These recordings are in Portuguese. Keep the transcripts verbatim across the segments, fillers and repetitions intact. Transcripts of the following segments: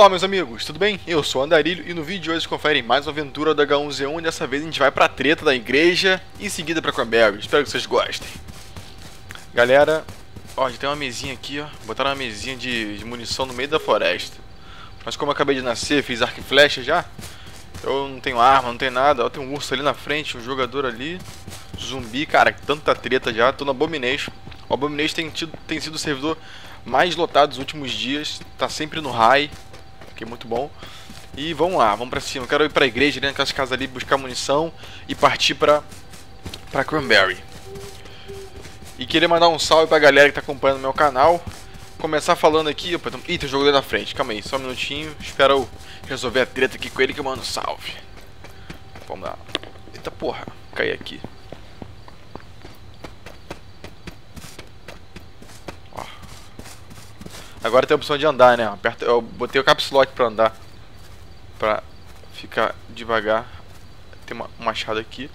Fala, meus amigos, tudo bem? Eu sou o Andarilho e no vídeo de hoje confere mais uma aventura da H um Z um. Dessa vez a gente vai pra treta da igreja e em seguida pra Cromwell. Espero que vocês gostem. Galera, ó, a gente tem uma mesinha aqui, ó. Botaram uma mesinha de, de munição no meio da floresta. Mas como eu acabei de nascer, fiz arco e flecha já. Eu não tenho arma, não tenho nada. Ó, tem um urso ali na frente, um jogador ali. Zumbi, cara, tanta treta já. Tô no Abomination. O Abomination tem, tido, tem sido o servidor mais lotado nos últimos dias. Tá sempre no high. Que é muito bom. E vamos lá, vamos pra cima. Eu quero ir pra igreja, ali naquelas casas ali, buscar munição e partir pra, pra Cranberry. E queria mandar um salve pra galera que tá acompanhando o meu canal. Começar falando aqui... Opa, tem... Ih, tem um jogo ali na frente. Calma aí, só um minutinho. Espero eu resolver a treta aqui com ele que eu mando salve. Vamos lá. Eita porra, caí aqui. Ó. Agora tem a opção de andar, né? Aperta... Eu botei o caps lock pra andar. Pra ficar devagar. Tem uma machada aqui.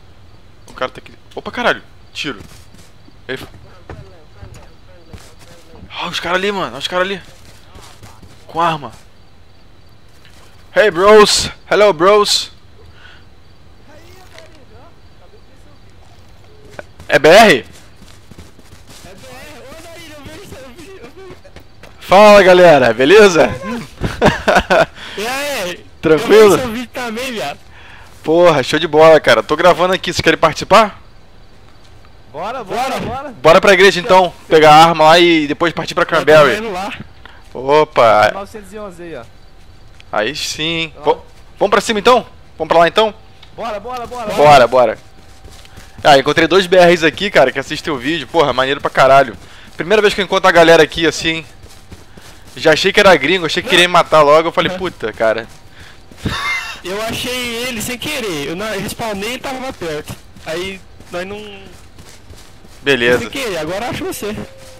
O cara tá aqui... Opa, caralho. Tiro. Ele... Olha os caras ali, mano. Olha os caras ali. Com arma. Hey, bros. Hello, bros. É B R? É B R. Fala, galera. Beleza? E aí? Tranquilo? Porra, show de bola, cara. Tô gravando aqui. Vocês querem participar? Bora, bora, bora. Bora pra igreja então, pegar a arma lá e depois partir pra Cranberry. Opa. novecentos e onze aí, ó. Aí sim. V Vamos pra cima então? Vamos pra lá então? Bora, bora, bora. Bora, bora. Ah, encontrei dois B Rs aqui, cara, que assistem o vídeo. Porra, maneiro pra caralho. Primeira vez que eu encontro a galera aqui assim. Já achei que era gringo, achei que queria me matar logo. Eu falei, puta, cara. Eu achei ele sem querer. Eu, não, eu respawnei e tava perto. Aí nós não... Beleza. Agora acho você.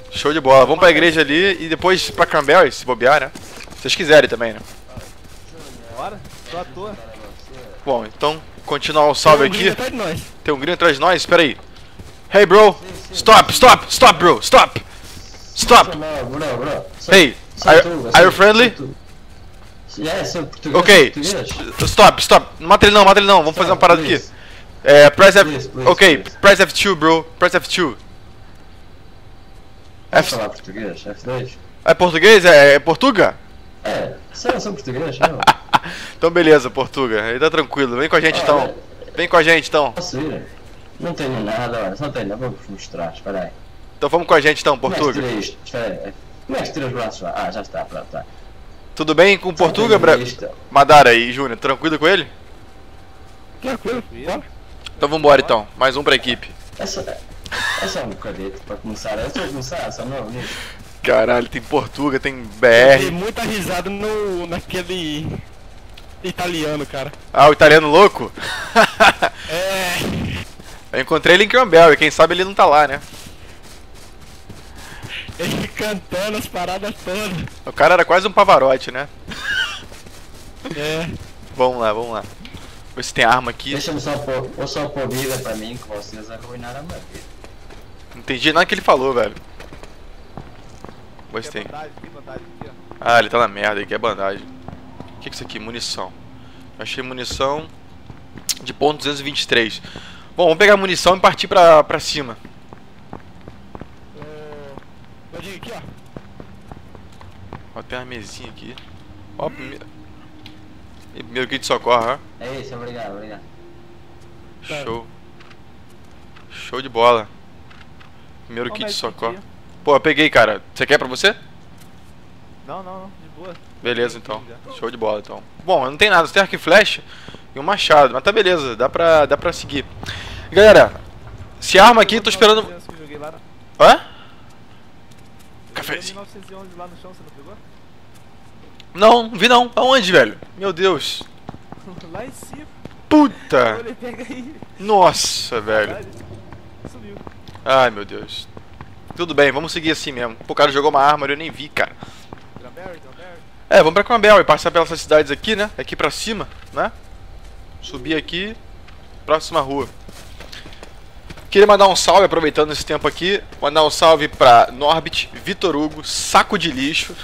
Show de bola. Vamos pra igreja ali e depois pra Cromwell, se bobear, né? Se vocês quiserem também, né? Bora. Tô à toa. Bom, então, continuar o salve aqui. Tem um gringo atrás de nós. Tem um gringo atrás de nós? Espera aí. Hey, bro. Stop, stop, stop, bro. Stop. Stop. Hey, are you friendly? Ok. Stop, stop. Mata ele não, mata ele não. Vamos fazer uma parada aqui. É, press F... Please, please, ok, please. Press F dois, bro. Press F dois. F... Falar português, F dois. É português? É, é Portuga? É, vocês são português, não. Então beleza, Portuga. Aí tá tranquilo. Vem com a gente, ah, então. É... Vem com a gente, então. Posso ir? Não tenho nada, olha. Só tenho. Vou mostrar, espera aí. Então vamos com a gente, então, Portuga. Como é que tira isto? Espera aí. Como é que tira os braços lá? Ah, já está, pronto, tá. Tudo bem com Portuga, Bra... Madara e Junior? Tranquilo com ele? Tranquilo, bora. Então vambora então, mais um pra equipe. É só, é só um bocadinho pra começar, é só começar, só não, né? Caralho, tem Portuga, tem B R. Tem muita risada no, naquele italiano, cara. Ah, o italiano louco? É. Eu encontrei ele em Cromwell e quem sabe ele não tá lá, né? Ele cantando as paradas todas. O cara era quase um Pavarotti, né? É. Vamos lá, vamos lá. Vê se tem arma aqui. Deixa eu só pôr, eu só pôr vida pra mim, que vocês arruinaram a minha vida. Não entendi nada que ele falou, velho. Gostei. Tem bandagem, tem bandagem aqui, ó. Ah, ele tá na merda, ele quer bandagem. O que é isso aqui? Munição. Eu achei munição de ponto duzentos e vinte e três. Bom, vamos pegar a munição e partir pra, pra cima. É... Aqui, ó. Ó, tem uma mesinha aqui. Ó, primeiro. Meu kit de socorro, né? É isso, obrigado, obrigado. Show. Show de bola. Primeiro kit de socorro. Pô, eu peguei, cara. Você quer pra você? Não, não, não. De boa. Beleza, então. Show de bola, então. Bom, não tem nada. Você tem arco e flecha e um machado. Mas tá beleza. Dá pra, dá pra seguir. Galera, se arma aqui, tô esperando... Hã? Cafézinho. mil novecentos e onze lá no chão, você não pegou? Não, não vi não. Aonde, velho? Meu Deus. Lá em cima. Puta. Nossa, velho. Sumiu. Ai, meu Deus. Tudo bem, vamos seguir assim mesmo. Pô, o cara jogou uma arma e eu nem vi, cara. Cranberry, Cranberry. É, vamos pra Cranberry e passar pelas cidades aqui, né? Aqui pra cima, né? Subir aqui. Próxima rua. Queria mandar um salve, aproveitando esse tempo aqui, mandar um salve para Norbit, Vitor Hugo, Saco de Lixo,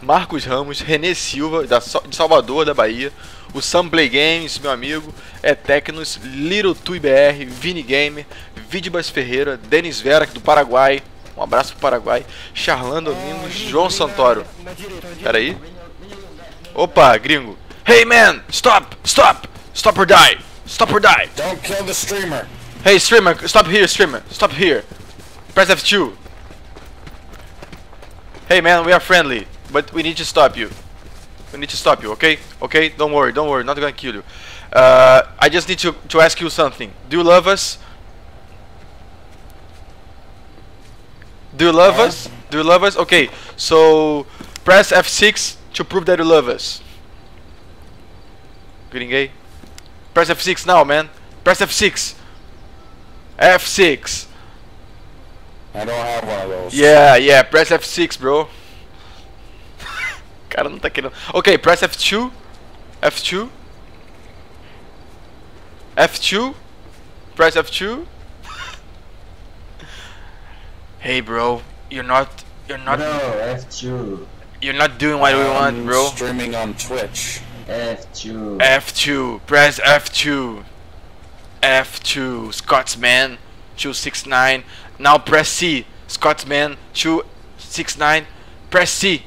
Marcos Ramos, René Silva, da, de Salvador, da Bahia, o Sunplay Games, meu amigo, é Tecnos, Little Tui B R, Vini Gamer, Vidibas Ferreira, Denis Vera, do Paraguai, um abraço pro Paraguai, Charlando Nino, João Santoro. Pera aí. Opa, gringo. Hey man, stop, stop, stop or die, stop or die. Don't kill the streamer. Hey streamer, stop here streamer, stop here. Press F two. Hey man, we are friendly, but we need to stop you. We need to stop you, okay? Okay, don't worry, don't worry, not gonna kill you. Uh, I just need to, to ask you something. Do you love us? Do you love us? Do you love us? Okay, so press F six to prove that you love us. Gringuei. Press F six now, man. Press F six. F six. I don't have one of those. Yeah, yeah, press F six, bro. Cara, não tá querendo. Ok, press F two. F two. F two. Press F two. Hey, bro, you're not. You're not. No, F two. You're not doing what I'm we want, bro. Streaming on Twitch. F two. F two. Press F two. F two. Scotsman two six nine. Now press C. Scotsman two six nine. Press C.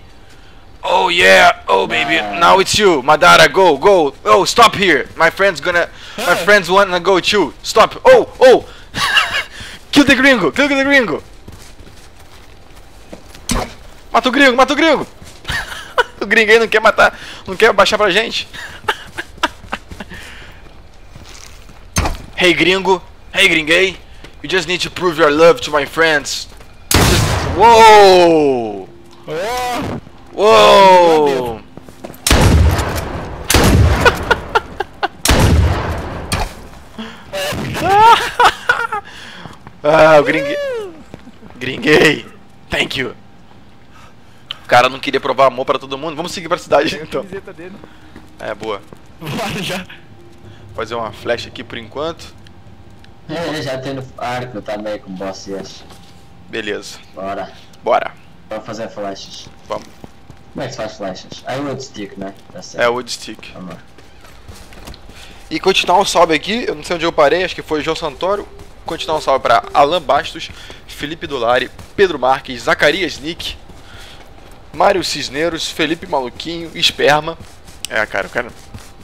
Oh yeah, oh baby, wow. Now it's you, Madara, go, go, oh, stop here, my friend's gonna, hey. My friends wanna go too, stop, oh, oh, kill the gringo, kill the gringo, mata o gringo, mata o gringo, o gringo aí não quer matar, não quer baixar pra gente, hey gringo, hey gringuei, you just need to prove your love to my friends, just... Whoa, oh. Whoa! Ah, o gringuei. Gringuei. Thank you. O cara não queria provar amor pra todo mundo. Vamos seguir pra cidade então. É, boa. Fazer uma flecha aqui por enquanto. Eu já tenho arco também com vocês. Beleza. Bora. Bora. Vamos fazer flechas. Vamos. Como é que faz flechas? É wood stick, né? É wood stick. Vamos lá. E continuar um salve aqui, eu não sei onde eu parei, acho que foi João Santoro. Continuar um salve para Alan Bastos, Felipe Dulari, Pedro Marques, Zacarias Nick, Mário Cisneiros, Felipe Maluquinho, Esperma. É, cara, eu quero...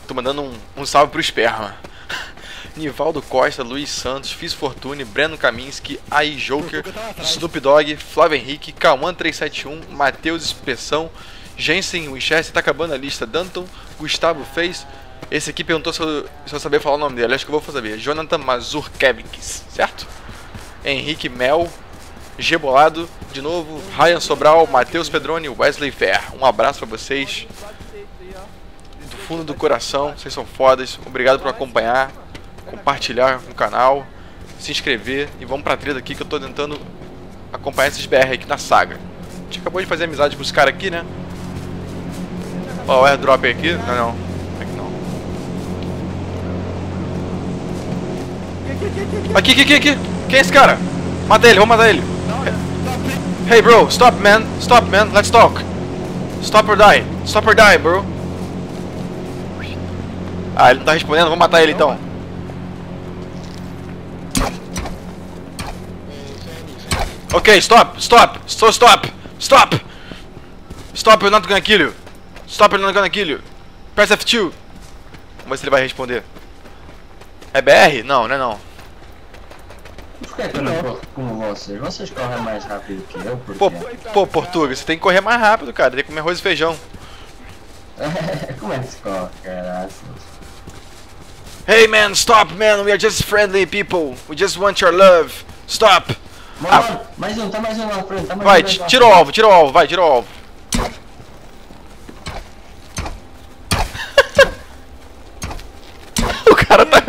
tô mandando um, um salve pro Esperma. Nivaldo Costa, Luiz Santos, Fiz Fortune, Breno Kaminski, A I Joker, Snoop Dogg, Flávio Henrique, Cauã três sete um, Matheus Espessão, Jensen Winchester, tá acabando a lista, Danton, Gustavo Fez, esse aqui perguntou se eu, se eu sabia falar o nome dele, acho que eu vou saber, Jonathan Mazurkevix, certo? Henrique Mel, Gebolado, de novo, Ryan Sobral, Matheus Pedroni, Wesley Fer, um abraço pra vocês, do fundo do coração, vocês são fodas, obrigado por acompanhar. Compartilhar no canal, se inscrever e vamos pra treta aqui que eu tô tentando acompanhar esses B R aqui na saga. A gente acabou de fazer amizade com os caras aqui, né? Ó, o airdrop aqui. Não, não. Aqui não. Aqui, aqui, aqui, aqui. Quem é esse cara? Mata ele, vamos matar ele. Hey bro, stop man, stop man, let's talk. Stop or die, stop or die bro. Ah, ele não tá respondendo, vamos matar ele então. Ok, stop, stop, so stop, stop, stop, you're not gonna kill you, stop, you're not gonna kill you, press F two, vamos ver se ele vai responder, é B R? Não, não é não. Por que eu não corro como vocês? Vocês correm mais rápido que eu, por quê? Pô, Portuga, você tem que correr mais rápido, cara, tem que comer arroz e feijão. Como é que se corre, caralho? Hey man, stop man, we are just friendly people, we just want your love, stop. Ah. Mais um, tá mais um lá, frente, tá mais vai, um. Vai, tira o alvo, tira o alvo, vai, tira o alvo. O cara tá.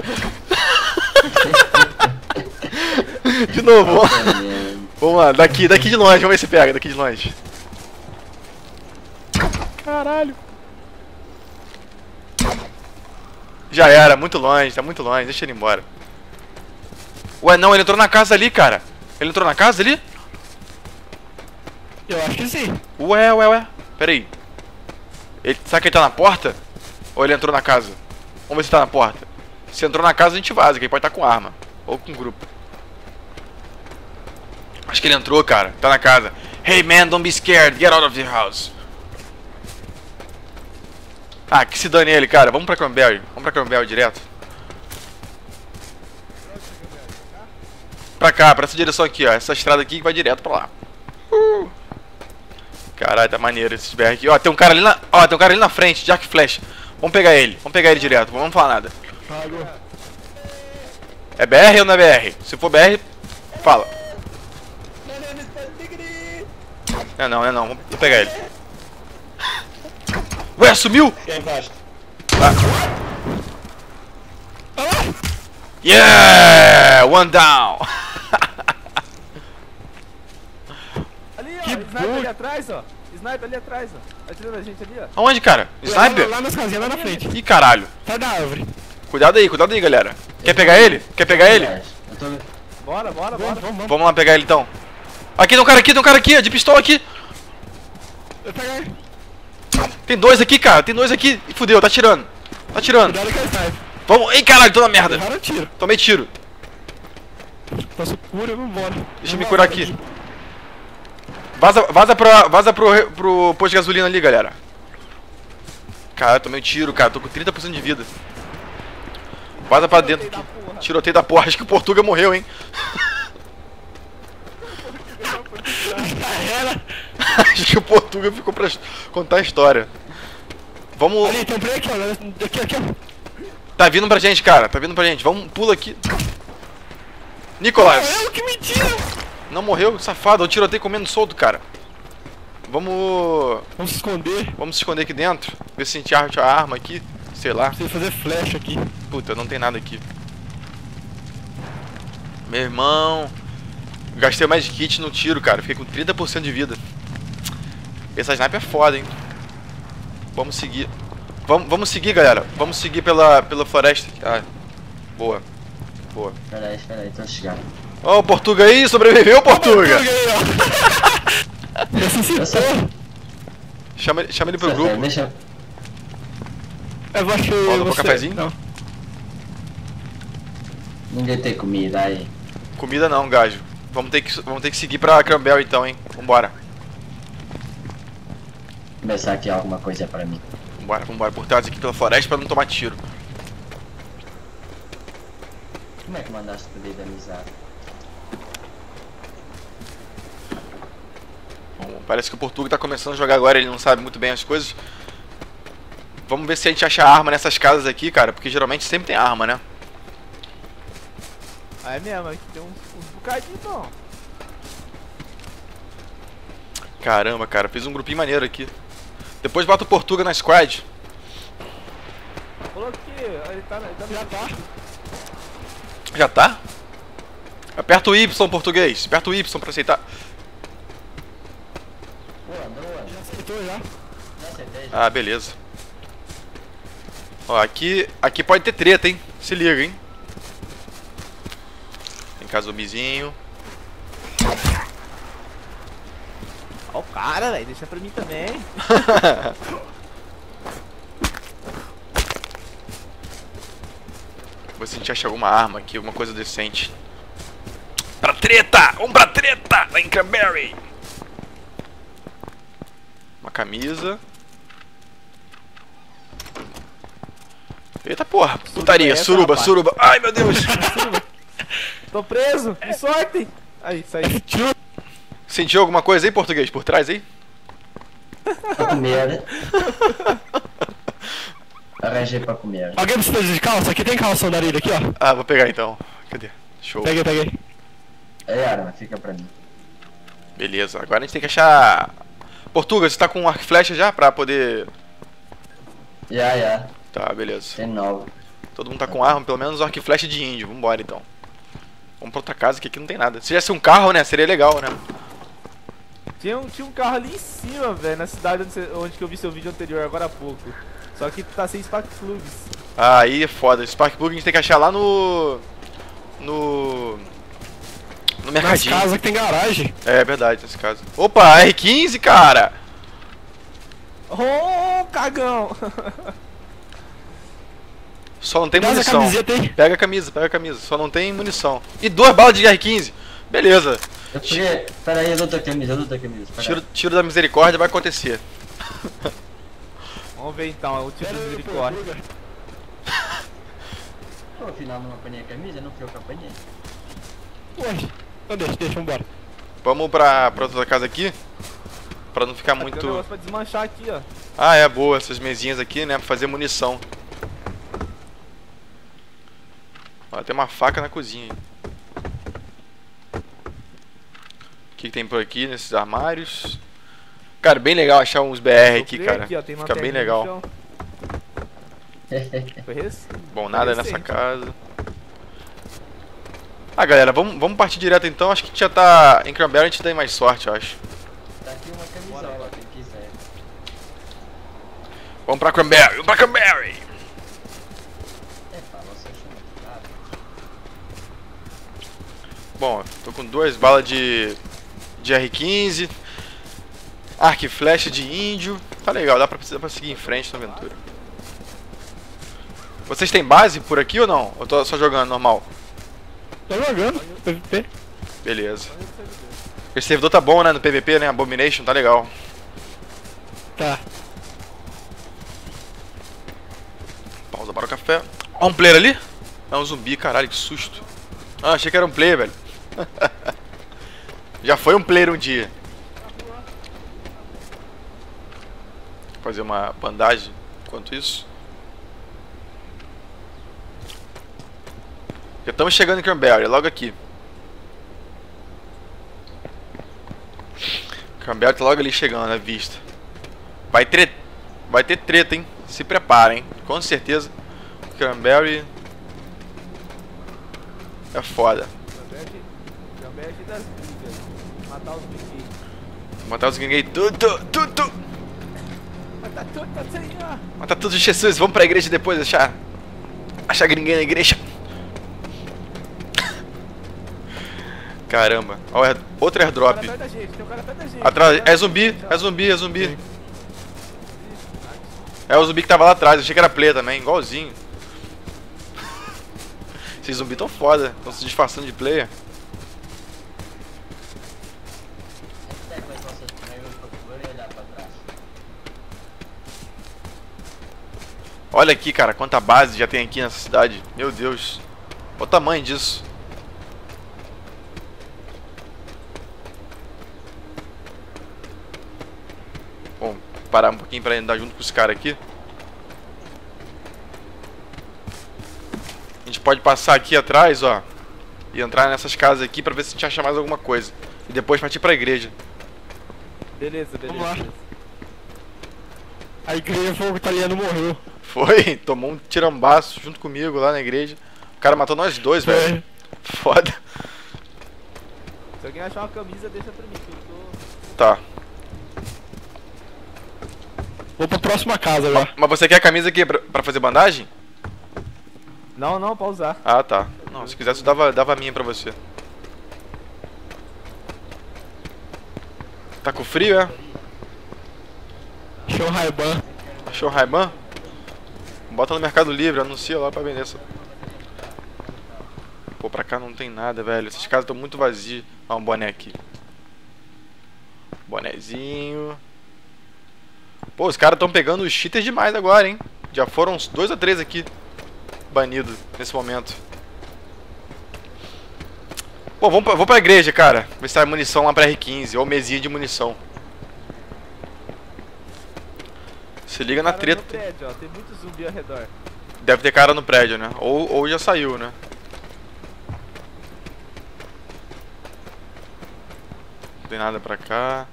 De novo, vamos lá, daqui, daqui de longe, vamos ver se pega, daqui de longe. Caralho. Já era, muito longe, tá muito longe, deixa ele embora. Ué, não, ele entrou na casa ali, cara. Ele entrou na casa ali? Eu acho que sim. Ué, ué, ué. Pera aí. Ele... Será que ele tá na porta? Ou ele entrou na casa? Vamos ver se tá na porta. Se entrou na casa, a gente vaza, que ele pode estar com arma. Ou com grupo. Acho que ele entrou, cara. Tá na casa. Hey, man, don't be scared. Get out of the house. Ah, que se dane ele, cara. Vamos pra Cranberry. Vamos pra Cranberry direto. Pra cá, pra essa direção aqui, ó. Essa estrada aqui que vai direto pra lá. Uh. Caralho, tá maneiro esse B R aqui. Ó, tem um cara ali na... Ó, tem um cara ali na frente, de arco e flecha. Vamos pegar ele. Vamos pegar ele direto. Vamos falar nada. É B R ou não é B R? Se for B R, fala. Não, não, não, não. Vamos pegar ele. Ué, sumiu? Ah. Yeah! One down! Ali, ó, que sniper ali atrás, ó. Sniper ali atrás, ó. Atirando a gente ali, ó. Aonde, cara? Sniper? Lá, lá nas casinhas, lá na frente. Ih, caralho. Sai da árvore. Cuidado aí, cuidado aí, galera. Quer pegar ele? Quer pegar ele? Tô... Bora, bora, bora. Vamos, vamos. Vamos lá pegar ele, então. Aqui, tem um cara aqui, tem um cara aqui, de pistola aqui. Eu peguei. Tem dois aqui, cara, tem dois aqui. Ih, fudeu, tá atirando. Tá atirando. Cuidado que ele sai. Vamos. Ei, caralho, tô na merda. Tiro. Tomei tiro. Passou cura, vambora. Deixa eu me curar aqui. Vaza, vaza, pra, vaza pro, pro posto de gasolina ali, galera. Cara, tomei tiro, cara. Tô com trinta por cento de vida. Vaza pra dentro. Tiroteio da porra. Acho que o Portuga morreu, hein. Acho que o Portuga ficou pra contar a história. Vamos. Ali, tem um break, ó. Aqui, aqui, ó. Tá vindo pra gente, cara. Tá vindo pra gente. Vamos, pula aqui. Nicolas! Morreu, que mentira! Não morreu, safado. Eu tirotei comendo solto, cara. Vamos. Vamos se esconder. Vamos se esconder aqui dentro. Ver se a gente acha a arma aqui. Sei lá. Preciso fazer flecha aqui. Puta, não tem nada aqui. Meu irmão. Gastei mais de kit no tiro, cara. Fiquei com trinta por cento de vida. Essa sniper é foda, hein. Vamos seguir. Vamos, vamos seguir, galera. Vamos seguir pela, pela floresta. Ah, boa. Boa. Peraí, peraí, tô chegando. Ó, o Portuga aí, sobreviveu, Portuga! Chama ele, chama ele pro grupo. Deixa... Eu vou achar o você... cafezinho? Não. Ninguém tem comida aí. Comida não, gajo. Vamos ter que, vamos ter que seguir pra Cromwell então, hein. Vambora. Começar aqui alguma coisa pra mim. Vambora, vambora. Por trás aqui pela floresta pra não tomar tiro. Como é que mandaste pedir da amizade? Bom, parece que o Portuga tá começando a jogar agora. Ele não sabe muito bem as coisas. Vamos ver se a gente acha arma nessas casas aqui, cara. Porque geralmente sempre tem arma, né? Ah, é mesmo. Aqui tem uns, uns bocadinhos, então. Caramba, cara, fiz um grupinho maneiro aqui. Depois bota o Portuga na squad. Falou que ele tá, ele tá já tá. Já tá? Aperta o Y, português. Aperta o Y pra aceitar. Boa, boa. Já aceitou já. Já aceitei. Já. Ah, beleza. Ó, aqui, aqui pode ter treta, hein? Se liga, hein? Tem cá zumbizinho. Ó o cara, velho, deixa pra mim também. Vou ver se a gente acha alguma arma aqui, alguma coisa decente. Pra treta! Vamos pra treta! Lá em Cranberry! Uma camisa. Eita porra! Putaria, suruba, suruba! Ai meu Deus! Tô preso! Me sorte! Aí, sai. Sentiu alguma coisa aí, português? Por trás aí? Pra comer, né? Arranjei pra comer. Alguém precisa de calça? Aqui tem calça, Andarilho, aqui, ó. Ah, vou pegar então. Cadê? Show. Peguei, peguei. É, arma, fica pra mim. Beleza, agora a gente tem que achar... Portuga, você tá com um arco e flecha já pra poder... Já, yeah, já. Yeah. Tá, beleza. Tem novo. Todo mundo tá com arma, pelo menos arco e flecha de índio. Vambora, então. Vamos pra outra casa, que aqui não tem nada. Se já ser um carro, né? Seria legal, né? Tinha um, tinha um carro ali em cima, velho, na cidade onde, você, onde que eu vi seu vídeo anterior, agora há pouco. Só que tá sem spark plugs. Ah, aí é foda. Spark plug a gente tem que achar lá no... no... No mercadinho. Nas casas que tem garagem. É, é verdade, nesse caso. Opa, R quinze, cara! Ô, oh, cagão! Só não tem munição. Pega a camisa, pega a camisa. Só não tem munição. E duas balas de R quinze. Beleza. Eu podia... Pera aí, eu dou tua camisa, eu dou tua camisa. Tiro, tiro da misericórdia vai acontecer. Vamos ver então, o tiro da misericórdia. Pô, afinal não apanhei a camisa, não fui eu que apanhei. Ué, não deixa, deixa, vambora. Vamos pra, pra outra casa aqui. Pra não ficar ah, muito... Tem um negócio pra desmanchar aqui, ó. Ah, é boa, essas mesinhas aqui, né, pra fazer munição. Ó, tem uma faca na cozinha. O que, que tem por aqui nesses armários? Cara, bem legal achar uns B R aqui, cara. Aqui, ó, tem uma fica bem legal. Bom, nada nessa casa. Ah, galera, vamos, vamos partir direto então. Acho que a gente já tá em Cranberry, a gente tem mais sorte, eu acho. Tá aqui uma camisola, quem quiser. Vamos pra Cranberry, vamos pra Cranberry! Bom, tô com duas balas de, de R quinze, arco e flecha de índio, tá legal, dá pra, dá pra seguir em frente na aventura. Vocês têm base por aqui ou não? Eu tô só jogando normal? Tô jogando, P V P. Beleza. Esse servidor tá bom, né, no P V P, né, Abomination, tá legal. Tá. Pausa para o café. Ó um player ali? É um zumbi, caralho, que susto. Ah, achei que era um player, velho. Já foi um player um dia. Vou fazer uma bandagem enquanto isso. Já estamos chegando em Cranberry, logo aqui. Cranberry tá logo ali chegando à vista. Vai tre... Vai ter treta, hein? Se prepara, hein? Com certeza. Cranberry é foda. Cranberry das brigas. Matar os gringuei. Matar os gringuei tudo, tudo. Mata tudo, Senhor. Mata tudo, Jesus. Vamos pra igreja depois achar. Achar gringuei na igreja. Caramba. Olha, outro airdrop. Tem um cara atrás da gente, tem um cara atrás da gente. Atrás, é zumbi, é zumbi, é zumbi. É o zumbi que tava lá atrás. Achei que era play também, igualzinho. Esses zumbis tão foda, estão se disfarçando de player. Olha aqui, cara, quanta base já tem aqui nessa cidade. Meu Deus, olha o tamanho disso. Bom, parar um pouquinho pra andar junto com os caras aqui. A gente pode passar aqui atrás, ó, e entrar nessas casas aqui pra ver se a gente acha mais alguma coisa. E depois partir pra igreja. Beleza, beleza. Vamos lá. A igreja foi o italiano morreu. Foi, tomou um tirambaço junto comigo lá na igreja. O cara matou nós dois, é. Velho. Foda. Se alguém achar uma camisa, deixa pra mim, que eu tô... Tá. Vou pra próxima casa, velho. Mas você quer a camisa aqui pra, pra fazer bandagem? Não, não, pra usar. Ah, tá. Não, se quisesse eu dava, dava a minha pra você. Tá com frio, é? Achou o Rayban. Achou o Rayban? Bota no Mercado Livre, anuncia lá pra vender. Pô, pra cá não tem nada, velho. Essas casas estão muito vazias. Ó, ah, um boné aqui. Bonézinho. Pô, os caras estão pegando os cheaters demais agora, hein? Já foram uns dois ou três aqui. Banido nesse momento. Bom, vamos pra, vou pra igreja, cara. Ver se tá munição lá pra R quinze. Ou mesinha de munição. Se liga na treta. Tem cara no prédio, ó. Tem muito zumbi ao redor. Deve ter cara no prédio, né? Ou, ou já saiu, né? Não tem nada pra cá.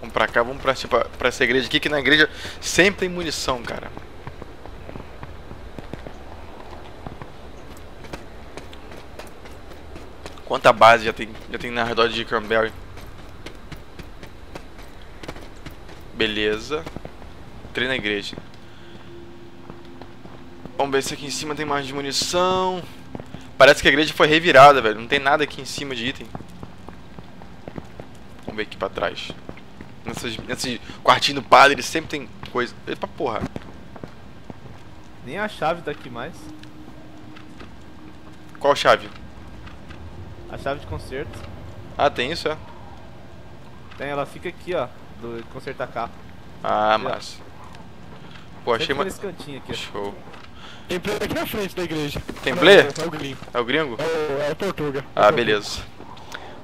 Vamos pra cá, vamos pra, pra, pra essa igreja aqui. Que na igreja sempre tem munição, cara. Quanta base já tem, já tem na redor de Cranberry. Beleza. Entrei na igreja. Vamos ver se aqui em cima tem mais de munição. Parece que a igreja foi revirada, velho. Não tem nada aqui em cima de item. Vamos ver aqui pra trás. Nesses, nesses quartinhos do padre sempre tem coisa. Epa porra. Nem a chave tá aqui mais. Qual chave? A chave de conserto. Ah, tem isso, é? Tem, ela fica aqui, ó. Do consertar carro. Ah, aqui, massa. Ó. Pô, achei uma... nesse cantinho aqui. Show. Tem player aqui na frente da igreja. Tem player? É o gringo. É o gringo? É, é o Portuga. Ah, beleza.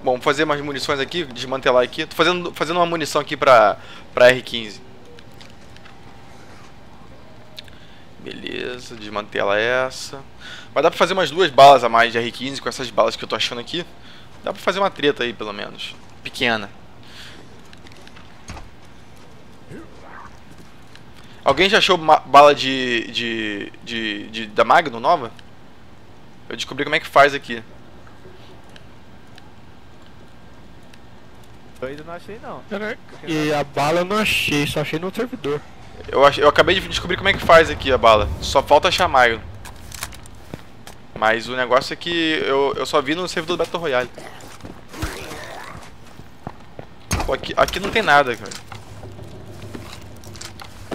Bom, vou fazer mais munições aqui, desmantelar aqui. Tô fazendo, fazendo uma munição aqui pra, pra R quinze. Beleza, desmantela essa. Mas dá pra fazer umas duas balas a mais de R quinze com essas balas que eu tô achando aqui. Dá pra fazer uma treta aí, pelo menos. Pequena. Alguém já achou bala de, de, de, de da Magnum nova? Eu descobri como é que faz aqui. Eu ainda não achei não. E a bala eu não achei, só achei no servidor. Eu, ach, eu acabei de descobrir como é que faz aqui a bala. Só falta achar Magnum. Mas o negócio é que eu, eu só vi no servidor do Battle Royale. Pô, aqui, aqui não tem nada, cara.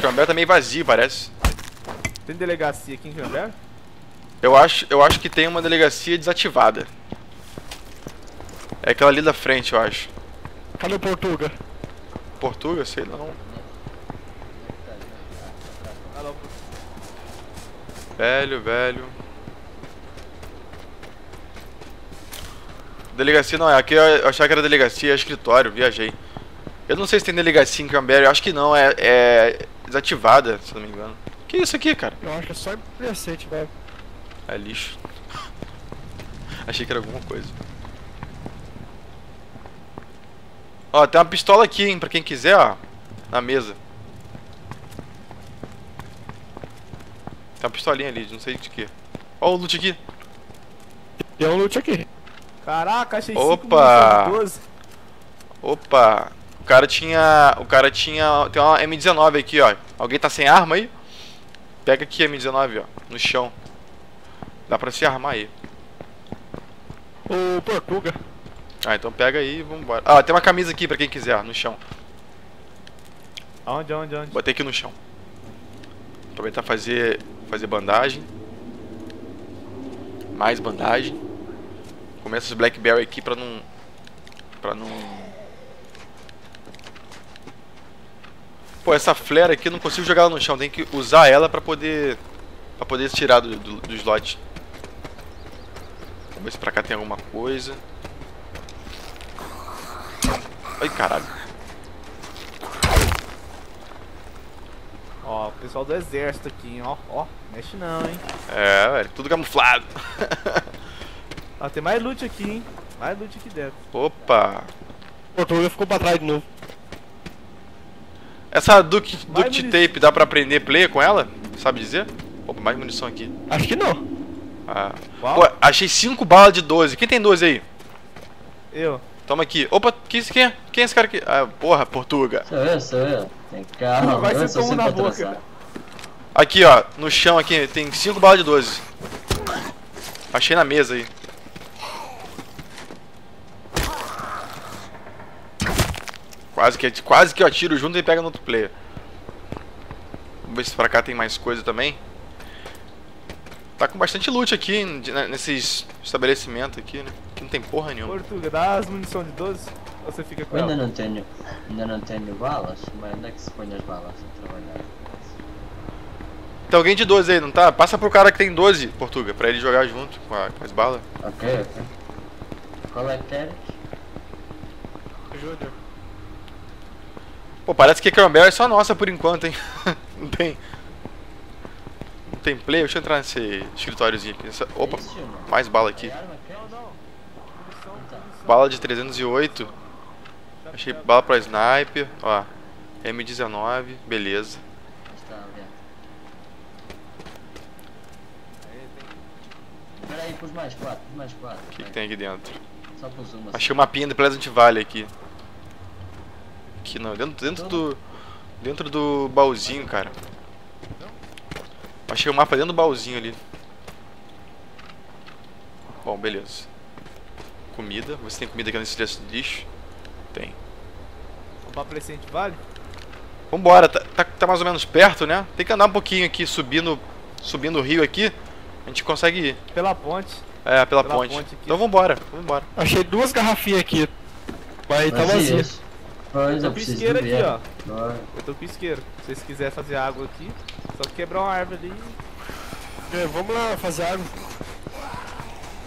Cranberry tá meio vazio, parece. Tem delegacia aqui em Cranberry? Eu acho, eu acho que tem uma delegacia desativada. É aquela ali da frente, eu acho. Cadê o Portuga? Portuga? Sei lá. Velho, velho. Delegacia não é. Aqui eu achava que era delegacia, é escritório, viajei. Eu não sei se tem delegacia em Cranberry, acho que não, é, é desativada, se não me engano. Que é isso aqui, cara? Eu acho que é só impressante, velho. É lixo. Achei que era alguma coisa. Ó, tem uma pistola aqui, hein, pra quem quiser, ó. Na mesa. Tem uma pistolinha ali, não sei de que. Ó o loot aqui. Tem um loot aqui. Caraca, achei Opa! cinco, doze. Opa! O cara tinha. O cara tinha. Tem uma M dezenove aqui, ó. Alguém tá sem arma aí? Pega aqui a M dezenove, ó. No chão. Dá pra se armar aí. Ô, Portuga. Ah, então pega aí e vambora. Ah, tem uma camisa aqui pra quem quiser, ó, no chão. Aonde, aonde, aonde? Botei aqui no chão. Aproveitar fazer. Fazer bandagem. Mais bandagem. Começa os Blackberry aqui pra não. Pra não. Pô, essa flare aqui eu não consigo jogar ela no chão, tem que usar ela pra poder pra poder tirar do, do, do slot. Vamos ver se pra cá tem alguma coisa. Ai, caralho. Ó, o pessoal do exército aqui, hein? Ó, ó, mexe não, hein. É, velho, tudo camuflado. Ó, tem mais loot aqui, hein. Mais loot aqui dentro. Opa. O controle ficou pra trás de novo. Essa duct, duct tape dá pra prender player com ela? Sabe dizer? Opa, mais munição aqui. Acho que não. Ah. Pô, achei cinco balas de doze. Quem tem doze aí? Eu. Toma aqui. Opa, quem, quem, é? quem é esse cara aqui? Ah, porra, Portuga. Sou eu, sou eu. Tem calma, vai ser como na boca. Aqui, ó, no chão aqui tem cinco balas de doze. Achei na mesa aí. Quase que, quase que eu atiro junto e pega no outro player. Vamos ver se pra cá tem mais coisa também. Tá com bastante loot aqui, né, nesses estabelecimentos aqui, né? Que não tem porra nenhuma. Portuga, dá as munições de doze? Ou você fica com ela? Ainda não tenho, ainda não tenho balas, mas onde é que se põe as balas pra trabalhar? Tem alguém de doze aí, não tá? Passa pro cara que tem doze, Portuga, pra ele jogar junto com, a, com as balas. Ok, ok. Qual é que é? Júnior. Pô, parece que a Cranberry é só nossa por enquanto, hein? Não tem. Não tem play, deixa eu entrar nesse escritóriozinho aqui. Nessa... Opa, mais bala aqui. Bala de trezentos e oito. Achei bala pra sniper. Ó, M dezenove, beleza. Peraí, pus mais quatro, pus mais quatro. O que que tem aqui dentro? Achei uma pinha de Pleasant Valley aqui. Aqui não, dentro, dentro do dentro do baúzinho, cara. Achei o mapa dentro do baúzinho ali. Bom, beleza. Comida. Você tem comida aqui nesse cesto de lixo? Tem. Vamos para Pleasant Valley? Vambora. Tá, tá, tá mais ou menos perto, né? Tem que andar um pouquinho aqui, subindo, subindo o rio aqui. A gente consegue ir. Pela ponte. É, pela, pela ponte. ponte então vambora, vambora. Achei duas garrafinhas aqui. Vai, tá vazio. Eu tô pisqueiro aqui, ó. Eu tô pisqueiro. Se vocês quiserem fazer água aqui, só quebrar uma árvore ali. É, vamos lá fazer água.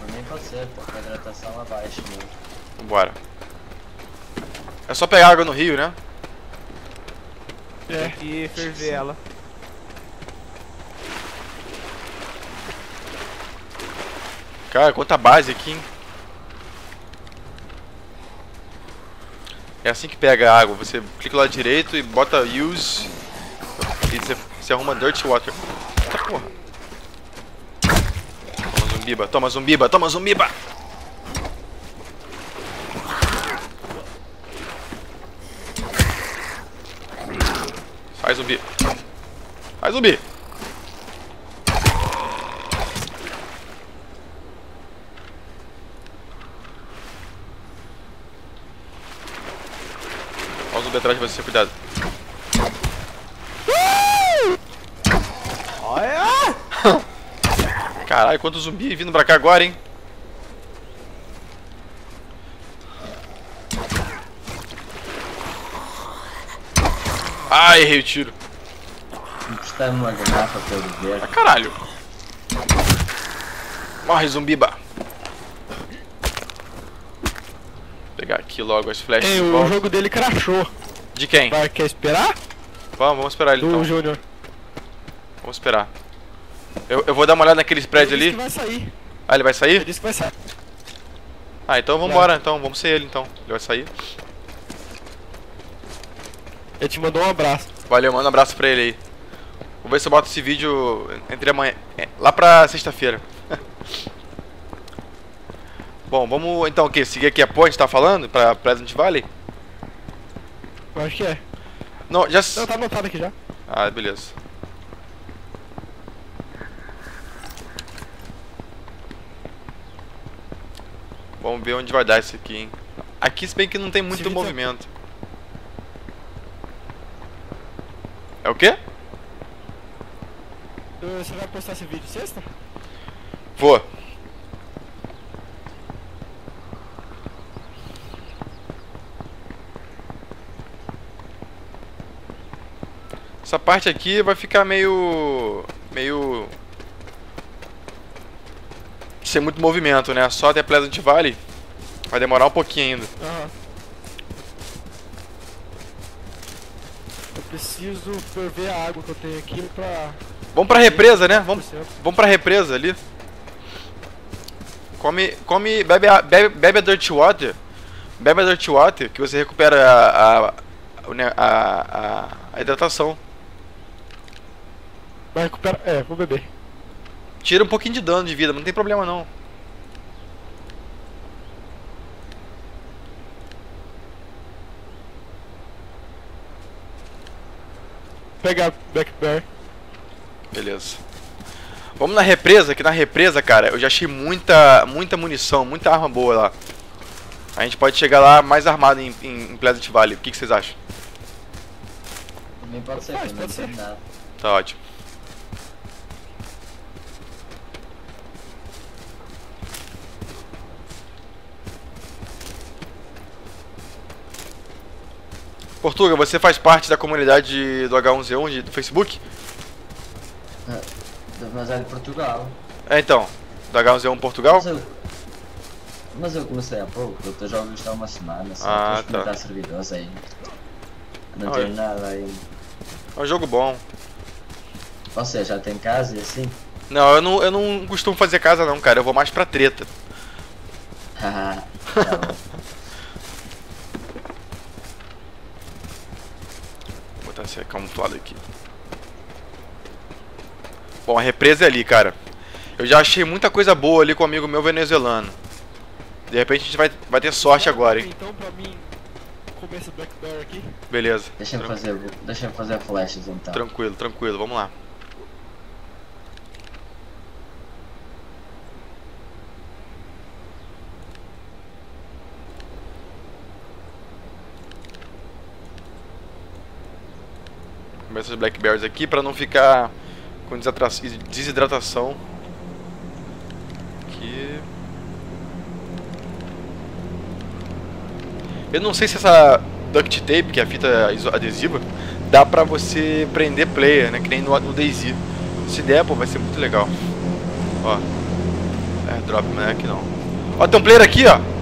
Não nem fazer, porque a hidratação lá abaixo. Né? Vambora. É só pegar água no rio, né? É. Tem que ferver ela. Cara, quanta base aqui, hein? É assim que pega a água, você clica lá direito e bota use e você, você arruma dirty water. Eita porra! Toma zumbiba, toma zumbiba, toma zumbiba! Sai zumbi! Sai zumbi! Atrás de você, cuidado. Olha! Caralho, quanto zumbi vindo pra cá agora, hein? Ai, errei o tiro. Está numa garrafa pelo verde. Ah, caralho! Morre, zumbiba! Vou pegar aqui logo as flechas. Ei, o jogo dele crashou. De quem? Vai, quer esperar? Vamos, vamos esperar ele. Do então. Junior. Vamos esperar. Eu, eu vou dar uma olhada naqueles prédios ali. Ele disse que vai sair. Ah, ele vai sair? Ele disse que vai sair. Ah, então vamos embora, então. Vamos ser ele, então. Ele vai sair. Ele te mandou um abraço. Valeu, manda um abraço pra ele aí. Vou ver se eu boto esse vídeo entre amanhã... É, lá pra sexta-feira. Bom, vamos então o que? Seguir aqui a ponte, tá falando? Pra Pleasant Valley? Eu acho que é. Não, já... Não, tá anotado aqui já. Ah, beleza. Vamos ver onde vai dar isso aqui, hein. Aqui se bem que não tem muito movimento. É o quê? Você vai postar esse vídeo sexta? Vou. Essa parte aqui vai ficar meio... meio... sem muito movimento, né? Só até Pleasant Valley vai demorar um pouquinho ainda. Uhum. Eu preciso ferver a água que eu tenho aqui pra... Vamos pra represa, né? Vamos, vamos pra represa ali. Come... come... bebe a, bebe, bebe a dirty water. Bebe a dirty water que você recupera a... a, a, a, a hidratação. Vai recuperar. É, vou beber. Tira um pouquinho de dano de vida, mas não tem problema não. Pegar Blackberry. Beleza. Vamos na represa, que na represa, cara, eu já achei muita, muita munição, muita arma boa lá. A gente pode chegar lá mais armado em, em, em Pleasant Valley. O que, que vocês acham? Também pode ser, pode ser. Tá ótimo. Portuga, você faz parte da comunidade do H um Z um do Facebook? É, mas é de Portugal. É, então, do H um Z um Portugal? Mas eu, mas eu comecei há pouco, eu tô jogando há uma semana, só ah, tá. Tá servidores aí. Não ah, tenho é. nada aí. É um jogo bom. Ou seja, já tem casa e assim? Não eu, não, eu não costumo fazer casa não, cara, eu vou mais pra treta. Haha, Tá bom. Tá se camuflado aqui. Bom, a represa é ali, cara. Eu já achei muita coisa boa ali com um amigo meu venezuelano. De repente a gente vai, vai ter sorte agora, hein? Então, pra mim, começa o Blackberry aqui. Beleza. Deixa eu, fazer, deixa eu fazer flashes então. Tranquilo, tranquilo, vamos lá. essas blackberries aqui para não ficar com desidratação. Aqui. Eu não sei se essa duct tape, que é a fita adesiva, dá pra você prender player, né? Que nem no, no DayZ. Se der, pô, vai ser muito legal. Ó. É, drop, mas é aqui não. Ó, tem um player aqui, ó.